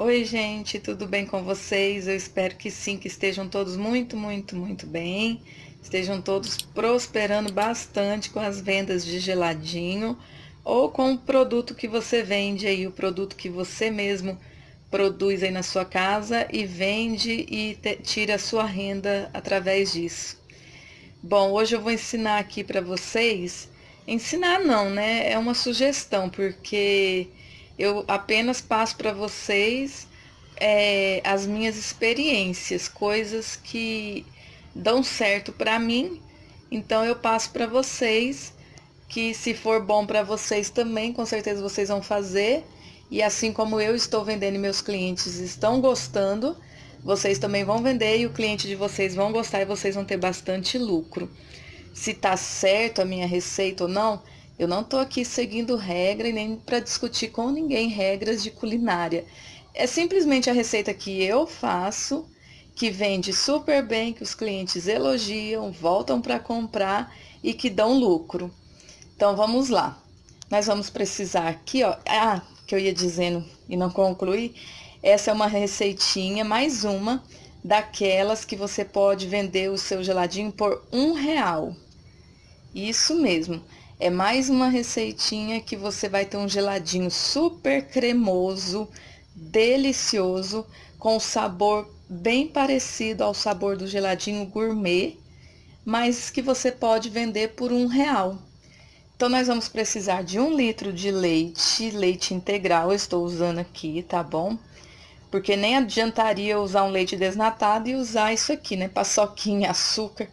Oi gente, tudo bem com vocês? Eu espero que sim, que estejam todos muito bem. Estejam todos prosperando bastante com as vendas de geladinho ou com o produto que você vende aí, o produto que você mesmo produz aí na sua casa e vende e tira a sua renda através disso. Bom, hoje eu vou ensinar aqui para vocês, ensinar não, né? É uma sugestão, porque eu apenas passo para vocês as minhas experiências, coisas que dão certo para mim, então eu passo para vocês, que se for bom para vocês também, com certeza vocês vão fazer, e assim como eu estou vendendo e meus clientes estão gostando, vocês também vão vender e o cliente de vocês vão gostar e vocês vão ter bastante lucro. Se tá certo a minha receita ou não, eu não tô aqui seguindo regra e nem para discutir com ninguém regras de culinária. É simplesmente a receita que eu faço, que vende super bem, que os clientes elogiam, voltam para comprar e que dão lucro. Então vamos lá. Nós vamos precisar aqui, ó, que eu ia dizendo e não concluí, essa é uma receitinha, mais uma daquelas que você pode vender o seu geladinho por R$1. Isso mesmo. É mais uma receitinha que você vai ter um geladinho super cremoso, delicioso, com sabor bem parecido ao sabor do geladinho gourmet, mas que você pode vender por R$1. Então, nós vamos precisar de 1 litro de leite, leite integral, eu estou usando aqui, tá bom? Porque nem adiantaria usar um leite desnatado e usar isso aqui, né? Paçoquinha, açúcar.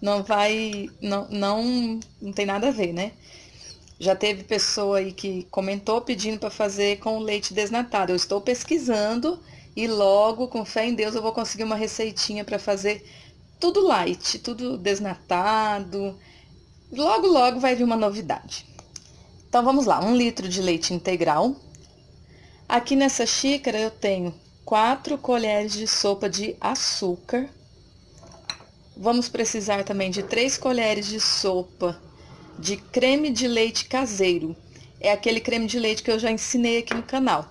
Não vai, não tem nada a ver, né? Já teve pessoa aí que comentou pedindo para fazer com leite desnatado. Eu estou pesquisando e logo, com fé em Deus, eu vou conseguir uma receitinha para fazer tudo light, tudo desnatado. Logo, logo vai vir uma novidade. Então, vamos lá. 1 litro de leite integral. Aqui nessa xícara eu tenho 4 colheres de sopa de açúcar. Vamos precisar também de 3 colheres de sopa de creme de leite caseiro. É aquele creme de leite que eu já ensinei aqui no canal.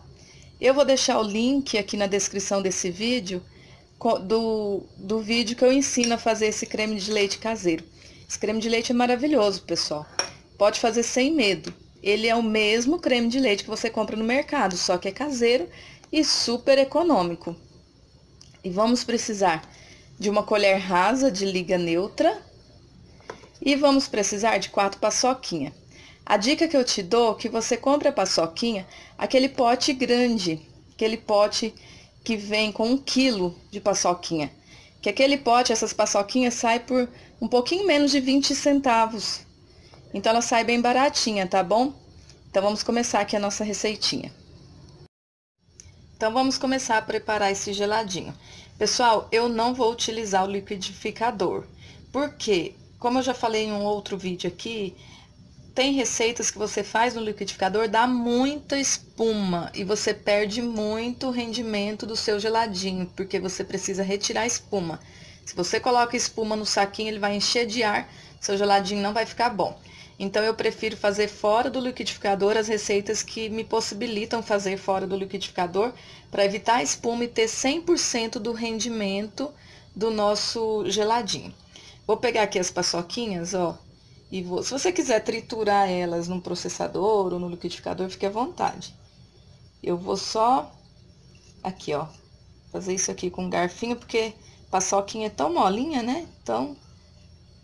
Eu vou deixar o link aqui na descrição desse vídeo, do vídeo que eu ensino a fazer esse creme de leite caseiro. Esse creme de leite é maravilhoso, pessoal. Pode fazer sem medo. Ele é o mesmo creme de leite que você compra no mercado, só que é caseiro e super econômico. E vamos precisar de 1 colher rasa de liga neutra e vamos precisar de 4 paçoquinhas. A dica que eu te dou é que você compre a paçoquinha, aquele pote grande, aquele pote que vem com 1 quilo de paçoquinha. Que aquele pote, essas paçoquinhas saem por um pouquinho menos de 20 centavos. Então ela sai bem baratinha, tá bom? Então vamos começar aqui a nossa receitinha. Então vamos começar a preparar esse geladinho. Pessoal, eu não vou utilizar o liquidificador, porque, como eu já falei em um outro vídeo aqui, tem receitas que você faz no liquidificador, dá muita espuma e você perde muito o rendimento do seu geladinho, porque você precisa retirar a espuma. Se você coloca espuma no saquinho, ele vai encher de ar, seu geladinho não vai ficar bom. Então, eu prefiro fazer fora do liquidificador as receitas que me possibilitam fazer fora do liquidificador para evitar a espuma e ter 100% do rendimento do nosso geladinho. Vou pegar aqui as paçoquinhas, ó, e vou, se você quiser triturar elas no processador ou no liquidificador, fique à vontade. Eu vou só, aqui, ó, fazer isso aqui com um garfinho, porque paçoquinha é tão molinha, né? Então,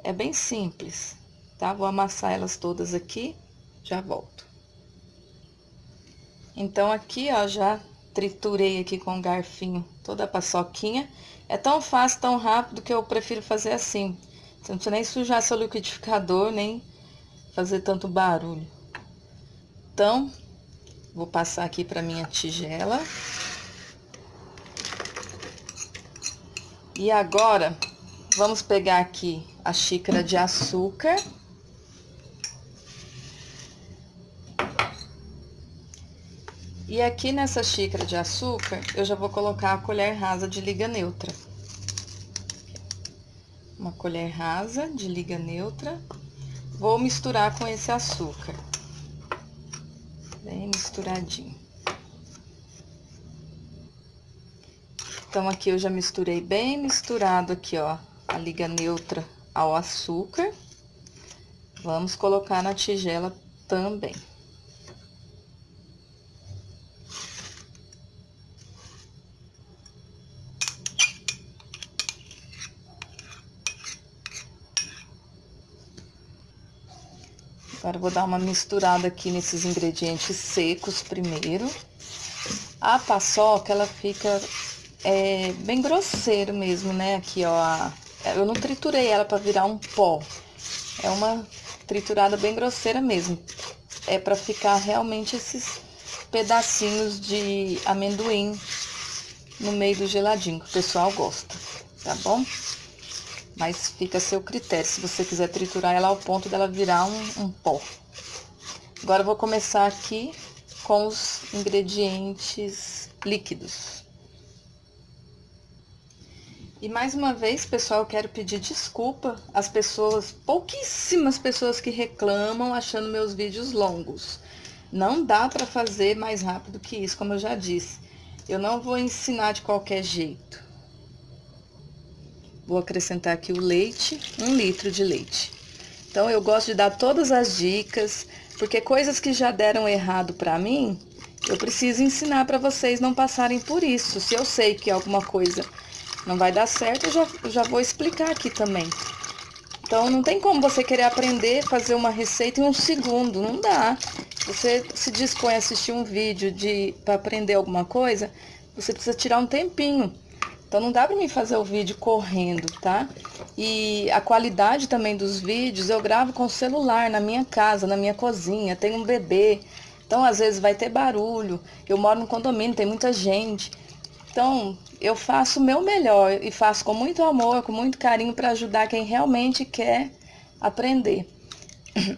é bem simples. Tá? Vou amassar elas todas aqui, já volto. Então, aqui, ó, já triturei aqui com o garfinho toda a paçoquinha. É tão fácil, tão rápido, que eu prefiro fazer assim. Você não precisa nem sujar seu liquidificador, nem fazer tanto barulho. Então, vou passar aqui pra minha tigela. E agora, vamos pegar aqui a xícara de açúcar. E aqui nessa xícara de açúcar, eu já vou colocar a colher rasa de liga neutra. 1 colher rasa de liga neutra. Vou misturar com esse açúcar. Bem misturadinho. Então, aqui eu já misturei bem misturado aqui, ó, a liga neutra ao açúcar. Vamos colocar na tigela também. Agora, eu vou dar uma misturada aqui nesses ingredientes secos primeiro. A paçoca, ela fica bem grosseiro mesmo, né? Aqui, ó, eu não triturei ela pra virar um pó. É uma triturada bem grosseira mesmo. É pra ficar realmente esses pedacinhos de amendoim no meio do geladinho, que o pessoal gosta, tá bom? Mas fica a seu critério, se você quiser triturar ela ao ponto dela virar um pó. Agora eu vou começar aqui com os ingredientes líquidos. E mais uma vez, pessoal, eu quero pedir desculpa às pessoas, pouquíssimas pessoas que reclamam achando meus vídeos longos. Não dá pra fazer mais rápido que isso, como eu já disse. Eu não vou ensinar de qualquer jeito. Vou acrescentar aqui o leite, 1 litro de leite. Então, eu gosto de dar todas as dicas, porque coisas que já deram errado pra mim, eu preciso ensinar pra vocês não passarem por isso. Se eu sei que alguma coisa não vai dar certo, eu já vou explicar aqui também. Então, não tem como você querer aprender a fazer uma receita em 1 segundo, não dá. Você se dispõe a assistir um vídeo pra aprender alguma coisa, você precisa tirar um tempinho. Então, não dá pra mim fazer o vídeo correndo, tá? E a qualidade também dos vídeos, eu gravo com o celular na minha casa, na minha cozinha, tenho um bebê. Então, às vezes vai ter barulho, eu moro num condomínio, tem muita gente. Então, eu faço o meu melhor e faço com muito amor, com muito carinho pra ajudar quem realmente quer aprender.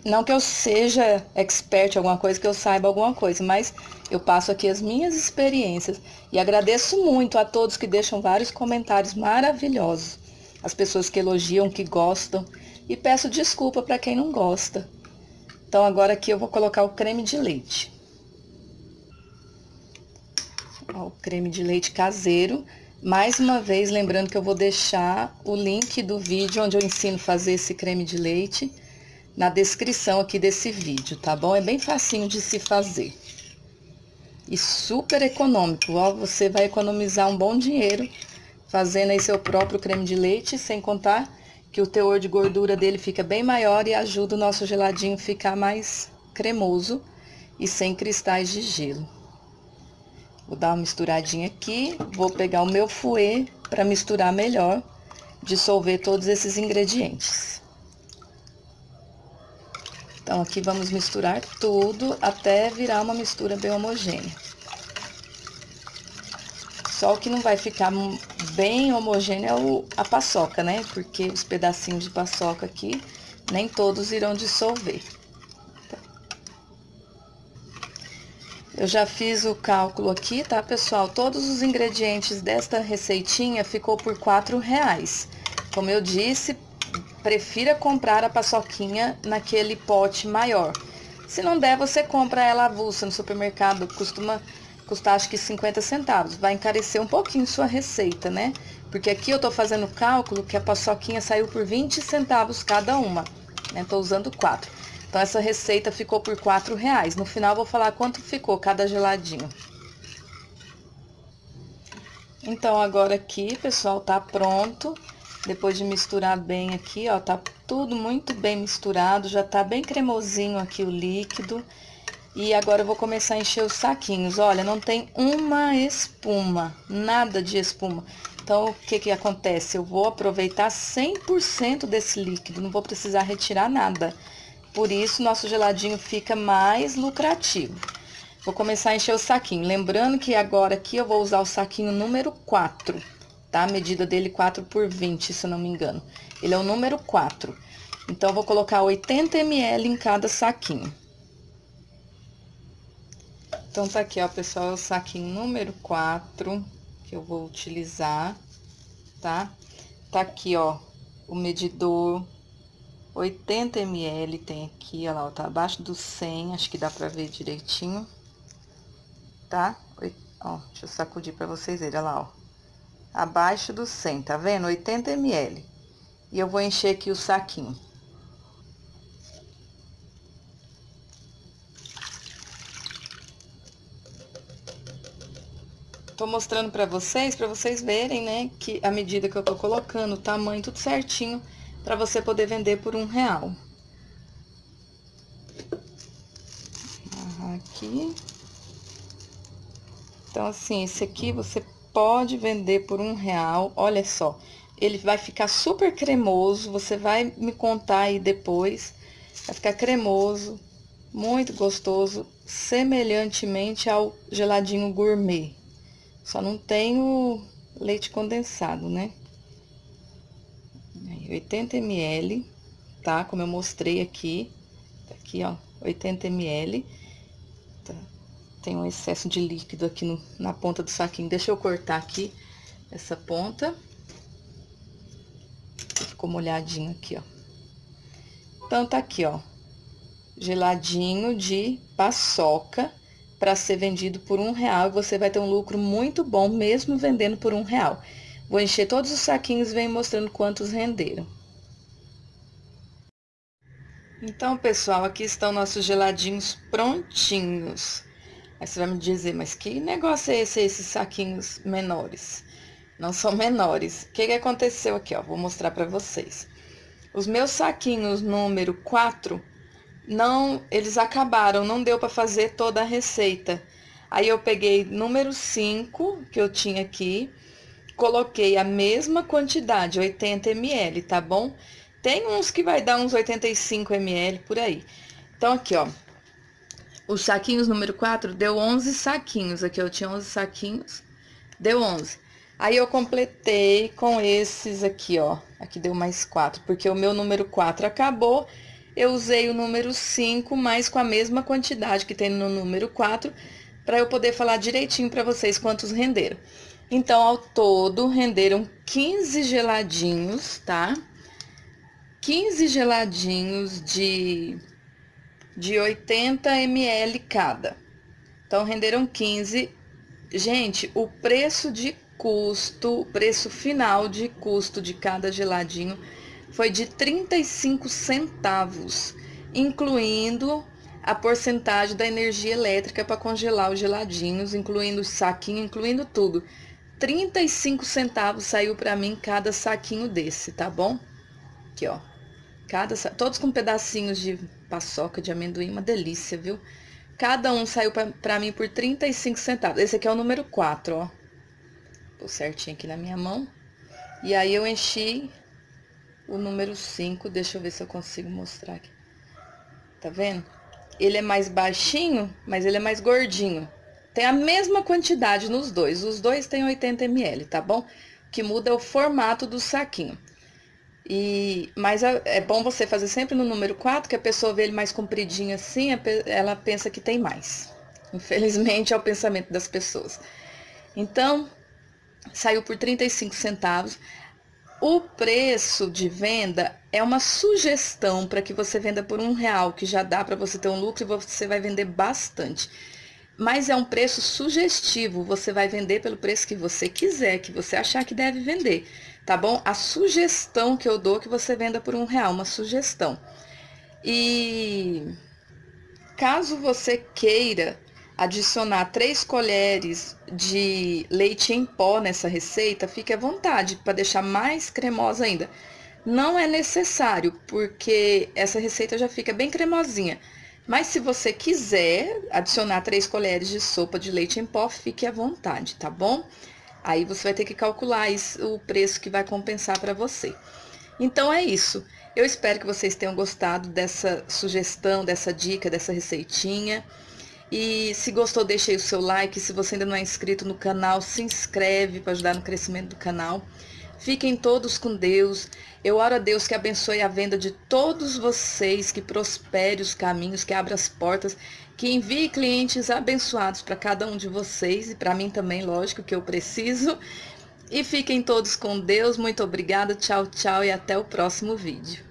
Não que eu seja expert em alguma coisa, que eu saiba alguma coisa, mas eu passo aqui as minhas experiências. E agradeço muito a todos que deixam vários comentários maravilhosos. As pessoas que elogiam, que gostam. E peço desculpa para quem não gosta. Então, agora aqui eu vou colocar o creme de leite. Ó, o creme de leite caseiro. Mais uma vez, lembrando que eu vou deixar o link do vídeo onde eu ensino a fazer esse creme de leite na descrição aqui desse vídeo, tá bom? É bem facinho de se fazer. E super econômico, ó, você vai economizar um bom dinheiro fazendo aí seu próprio creme de leite, sem contar que o teor de gordura dele fica bem maior e ajuda o nosso geladinho a ficar mais cremoso e sem cristais de gelo. Vou dar uma misturadinha aqui, vou pegar o meu fouet para misturar melhor, dissolver todos esses ingredientes. Então, aqui vamos misturar tudo até virar uma mistura bem homogênea. Só o que não vai ficar bem homogêneo é a paçoca, né? Porque os pedacinhos de paçoca aqui, nem todos irão dissolver. Eu já fiz o cálculo aqui, tá, pessoal? Todos os ingredientes desta receitinha ficou por R$4. Como eu disse, prefira comprar a paçoquinha naquele pote maior. Se não der, você compra ela avulsa no supermercado, costuma custar acho que 50 centavos. Vai encarecer um pouquinho sua receita, né? Porque aqui eu tô fazendo o cálculo que a paçoquinha saiu por 20 centavos cada uma, né? Tô usando 4. Então, essa receita ficou por R$4. No final, eu vou falar quanto ficou cada geladinho. Então, agora aqui, pessoal, tá pronto. Depois de misturar bem aqui, ó, tá tudo muito bem misturado, já tá bem cremosinho aqui o líquido. E agora eu vou começar a encher os saquinhos. Olha, não tem uma espuma, nada de espuma. Então, o que que acontece? Eu vou aproveitar 100% desse líquido, não vou precisar retirar nada. Por isso, nosso geladinho fica mais lucrativo. Vou começar a encher o saquinho. Lembrando que agora aqui eu vou usar o saquinho número 4. Tá? A medida dele 4x20, se eu não me engano. Ele é o número 4. Então, eu vou colocar 80 ml em cada saquinho. Então, tá aqui, ó, pessoal, o saquinho número 4 que eu vou utilizar, tá? Tá aqui, ó, o medidor 80 ml tem aqui, ó lá, ó, tá abaixo do 100, acho que dá pra ver direitinho, tá? Ó, deixa eu sacudir pra vocês verem, ó lá, ó. abaixo do 100, tá vendo? 80 ml. E eu vou encher aqui o saquinho. Tô mostrando pra vocês verem, né, que a medida que eu tô colocando, o tamanho, tudo certinho, pra você poder vender por R$1. Aqui. Então, assim, esse aqui você pode vender por R$1, olha só. Ele vai ficar super cremoso, você vai me contar aí depois. Vai ficar cremoso, muito gostoso, semelhantemente ao geladinho gourmet. Só não tem o leite condensado, né? 80 ml, tá? Como eu mostrei aqui. Tá aqui, ó, 80 ml. Tá. Tem um excesso de líquido aqui na ponta do saquinho. Deixa eu cortar aqui essa ponta. Ficou molhadinho aqui, ó. Então, tá aqui, ó. Geladinho de paçoca, para ser vendido por R$1, você vai ter um lucro muito bom, mesmo vendendo por R$1. Vou encher todos os saquinhos e venho mostrando quantos renderam. Então, pessoal, aqui estão nossos geladinhos prontinhos. Aí você vai me dizer, mas que negócio é esse, esses saquinhos menores? Não são menores. O que que aconteceu aqui, ó? Vou mostrar para vocês. Os meus saquinhos número 4... Não, eles acabaram, não deu para fazer toda a receita. Aí eu peguei número 5, que eu tinha aqui, coloquei a mesma quantidade, 80 ml, tá bom? Tem uns que vai dar uns 85 ml por aí. Então, aqui, ó, os saquinhos número 4 deu 11 saquinhos, aqui eu tinha 11 saquinhos, deu 11. Aí eu completei com esses aqui, ó, aqui deu mais 4, porque o meu número 4 acabou. Eu usei o número 5, mas com a mesma quantidade que tem no número 4, para eu poder falar direitinho para vocês quantos renderam. Então, ao todo, renderam 15 geladinhos, tá? 15 geladinhos de 80 ml cada. Então, renderam 15. Gente, o preço de custo, o preço final de custo de cada geladinho foi de 35 centavos, incluindo a porcentagem da energia elétrica para congelar os geladinhos, incluindo o saquinho, incluindo tudo. 35 centavos saiu para mim cada saquinho desse, tá bom? Aqui, ó. Todos com pedacinhos de paçoca, de amendoim, uma delícia, viu? Cada um saiu para mim por 35 centavos. Esse aqui é o número 4, ó. Pô certinho aqui na minha mão. E aí eu enchi o número 5, deixa eu ver se eu consigo mostrar aqui. Tá vendo? Ele é mais baixinho, mas ele é mais gordinho. Tem a mesma quantidade nos dois. Os dois têm 80 ml, tá bom? O que muda é o formato do saquinho. Mas é bom você fazer sempre no número 4, que a pessoa vê ele mais compridinho assim, ela pensa que tem mais. Infelizmente, é o pensamento das pessoas. Então, saiu por 35 centavos. O preço de venda é uma sugestão para que você venda por R$1, que já dá para você ter um lucro e você vai vender bastante. Mas é um preço sugestivo, você vai vender pelo preço que você quiser, que você achar que deve vender, tá bom? A sugestão que eu dou é que você venda por R$1, uma sugestão. E caso você queira adicionar 3 colheres de leite em pó nessa receita, fique à vontade, para deixar mais cremosa ainda. Não é necessário, porque essa receita já fica bem cremosinha. Mas se você quiser adicionar 3 colheres de sopa de leite em pó, fique à vontade, tá bom? Aí você vai ter que calcular o preço que vai compensar para você. Então, é isso. Eu espero que vocês tenham gostado dessa sugestão, dessa dica, dessa receitinha. E se gostou, deixa aí o seu like. Se você ainda não é inscrito no canal, se inscreve para ajudar no crescimento do canal. Fiquem todos com Deus. Eu oro a Deus que abençoe a venda de todos vocês, que prospere os caminhos, que abra as portas, que envie clientes abençoados para cada um de vocês e para mim também, lógico, que eu preciso. E fiquem todos com Deus. Muito obrigada. Tchau, tchau e até o próximo vídeo.